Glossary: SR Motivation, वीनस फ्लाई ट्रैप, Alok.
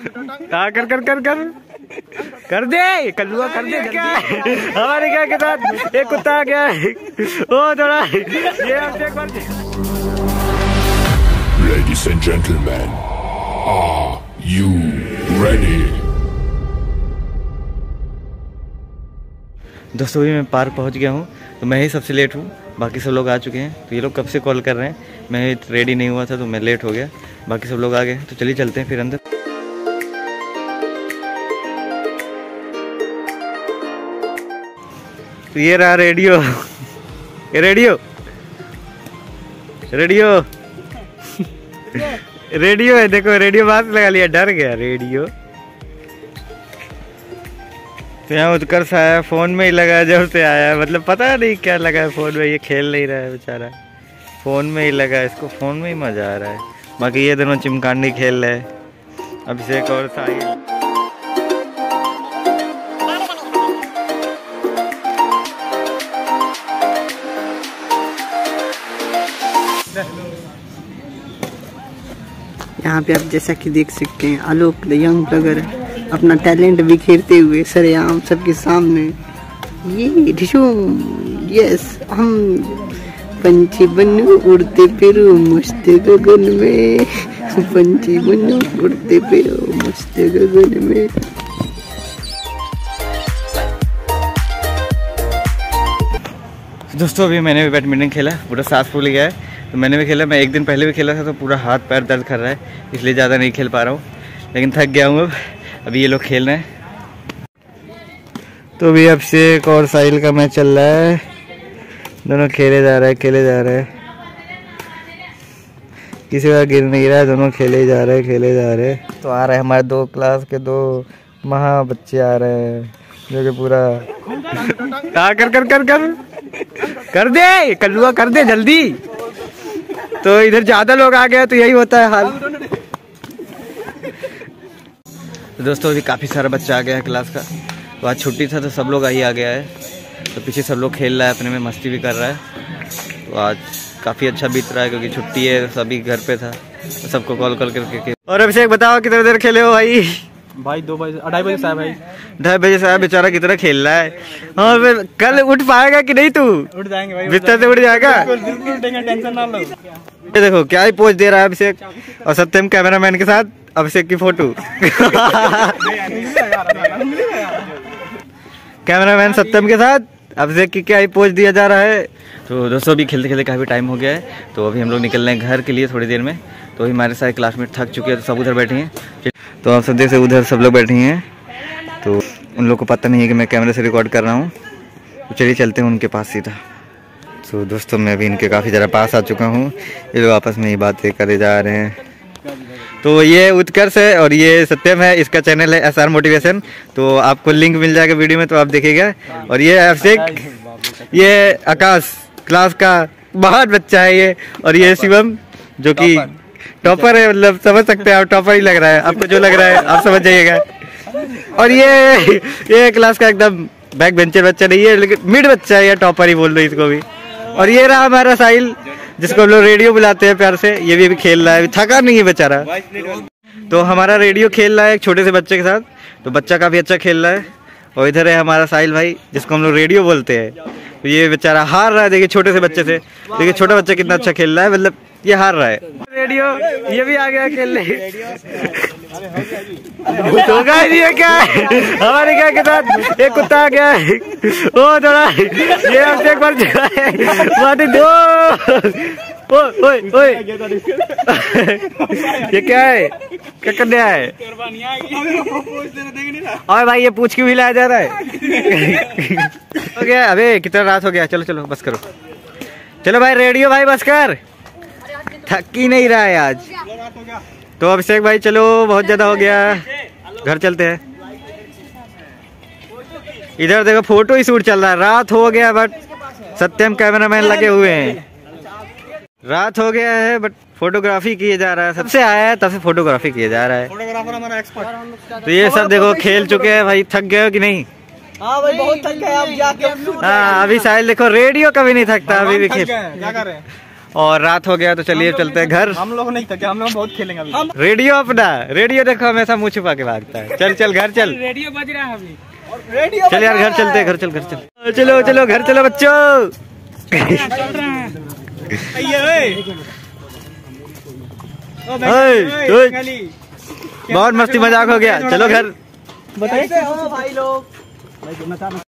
कर कर कर कर कर दे कल्लुआ कर दे क्या हमारे क्या के साथ एक कुत्ता आ गया ओ थोड़ा ये एक बार Ladies and gentlemen, are you ready? दोस्तों मैं पार्क पहुंच गया हूँ तो मैं ही सबसे लेट हूँ, बाकी सब लोग आ चुके हैं। तो ये लोग कब से कॉल कर रहे हैं, मैं रेडी नहीं हुआ था तो मैं लेट हो गया, बाकी सब लोग आ गए। तो चलिए चलते हैं फिर अंदर। ये रहा रेडियो, ये रेडियो रेडियो रेडियो है, देखो रेडियो बात लगा लिया, डर गया रेडियो। तो यहाँ उत्कर्ष आया, फोन में ही लगा जब से आया, मतलब पता नहीं क्या लगा है फोन में, ये खेल नहीं रहा है बेचारा, फोन में ही लगा, इसको फोन में ही मजा आ रहा है। बाकी ये दोनों चिमकांडी खेल रहे हैं, अभिषेक और साहिल। यहाँ पे आप जैसा कि देख सकते हैं आलोक द यंग ब्लॉगर अपना टैलेंट बिखेरते हुए सरेआम सबके सामने। ये ढिशूम यस हम पंछी बनो उड़ते फिरो मस्त गगन में, पंछी बनो उड़ते फिरो मस्त गगन में। दोस्तों अभी मैंने भी बैडमिंटन खेला, पूरा सांस फूल गया है। तो मैंने भी खेला, मैं एक दिन पहले भी खेला था, तो पूरा हाथ पैर दर्द कर रहा है, इसलिए ज़्यादा नहीं खेल पा रहा हूँ, लेकिन थक गया हूँ। अभी ये लोग खेल रहे हैं, तो अभी अभिषेक और साहिल का मैच चल रहा है, दोनों खेले जा रहे हैं, किसी का गिर नहीं रहा है, दोनों खेले जा रहे हैं। तो आ रहे हैं हमारे दो क्लास के दो महा बच्चे आ रहे हैं, जो कि पूरा कर कर कर कर कर दे कल्लुआ कर दे जल्दी। तो इधर ज्यादा लोग आ गए तो यही होता है हाल। तो दोस्तों अभी काफी सारा बच्चा आ गया है क्लास का, तो आज छुट्टी था तो सब लोग ही आ गया है। तो पीछे सब लोग खेल रहा है, अपने में मस्ती भी कर रहा है। तो आज काफी अच्छा बीत रहा है क्योंकि छुट्टी है, सभी घर पे था, तो सबको कॉल कॉल करके। और अभिषेक बताओ कितने देर खेले हो भाई? 2 बजे 2:30 बजे साहब बेचारा कितना खेल रहा है। हाँ कल उठ पाएगा कि नहीं? तू उठ जाएंगे भाई, बिस्तर से उठ जाएगा, टेंशन ना लो। ये देखो क्या ही पोज दे रहा है अभिषेक, और सत्यम कैमरामैन के साथ अभिषेक की फोटो कैमरामैन सत्यम के साथ अभिषेक की क्या ही पोज दिया जा रहा है। तो दोस्तों अभी खेलते खेलते काफ़ी टाइम हो गया है, तो अभी हम लोग निकल रहे हैं घर के लिए थोड़ी देर में। तो अभी हमारे सारे क्लासमेट थक चुके हैं, तो सब उधर बैठे हैं। तो आप सब देख सकते उधर सब लोग बैठे हैं, तो उन लोग को पता नहीं है कि मैं कैमरे से रिकॉर्ड कर रहा हूँ। तो चलिए चलते हैं उनके पास सीधा। तो दोस्तों मैं भी इनके काफ़ी ज़रा पास आ चुका हूँ, ये लोग आपस में ये बातें करे जा रहे हैं। तो ये उत्कर्ष है और ये सत्यम है, इसका चैनल है SR मोटिवेशन, तो आपको लिंक मिल जाएगा वीडियो में, तो आप देखिएगा। और ये अभिषेक, ये आकाश क्लास का बहुत बच्चा है ये, और ये शिवम जो कि टॉपर है, मतलब समझ सकते हैं आप, टॉपर ही लग रहा है आपको, जो लग रहा है आप समझ जाइएगा। और ये क्लास का एकदम बैक बेंचर बच्चा नहीं है, लेकिन मिड बच्चा है, टॉपर ही बोल दो इसको भी। और ये रहा हमारा साहिल, जिसको हम लोग रेडियो बुलाते हैं प्यार से, ये भी खेल रहा है, थका नहीं है बेचारा। तो हमारा रेडियो खेल रहा है एक छोटे से बच्चे के साथ, तो बच्चा काफी अच्छा खेल रहा है। और इधर है हमारा साहिल भाई, जिसको हम लोग रेडियो बोलते हैं, तो ये बेचारा हार रहा है, देखिए छोटे से बच्चे से, देखिए छोटा बच्चा कितना अच्छा खेल रहा है, मतलब ये हार रहा है। रेडियो ये भी आ गया खेलने, तो ये क्या है हमारे क्या के साथ एक कुत्ता आ गया है, ओ थोड़ा ये हमसे एक बार माटी दो, ओए ओए ये क्या है, क्या करने आया है? और भाई ये पूछ क्यों भी लाया जा रहा है हो गया, अबे कितना रात हो गया, चलो चलो बस करो, चलो भाई रेडियो भाई बस कर, थक ही नहीं रहा है आज। तो अभिषेक भाई चलो बहुत ज्यादा हो गया, घर चलते हैं। इधर देखो फोटो ही शूट चल रहा है, रात हो गया बट सत्यम कैमरामैन लगे हुए हैं, रात हो गया है बट फोटोग्राफी किए जा रहा है, सबसे आया है तब से फोटोग्राफी किए जा रहा है, फोटोग्राफर हमारा एक्सपर्ट। तो ये सब देखो खेल चुके हैं भाई, थक गए हो कि नहीं? हाँ भाई बहुत थक गए, अब जाके हाँ अभी साहिल देखो रेडियो कभी नहीं थकता, अभी भी खेल। और रात हो गया तो चलिए चलते हैं घर। हम लोग नहीं थके, हम लोग बहुत खेलेंगे अभी। रेडियो अपना, रेडियो देखो हमेशा मुँह छुपा के भागता है। चल चल घर चल, रेडियो बज रहा है अभी। चल यार घर चलते हैं, घर चल, घर चल, चलो चलो घर चलो बच्चों। बहुत मस्ती मजाक हो गया, चलो घर। बताइए भाई लोग।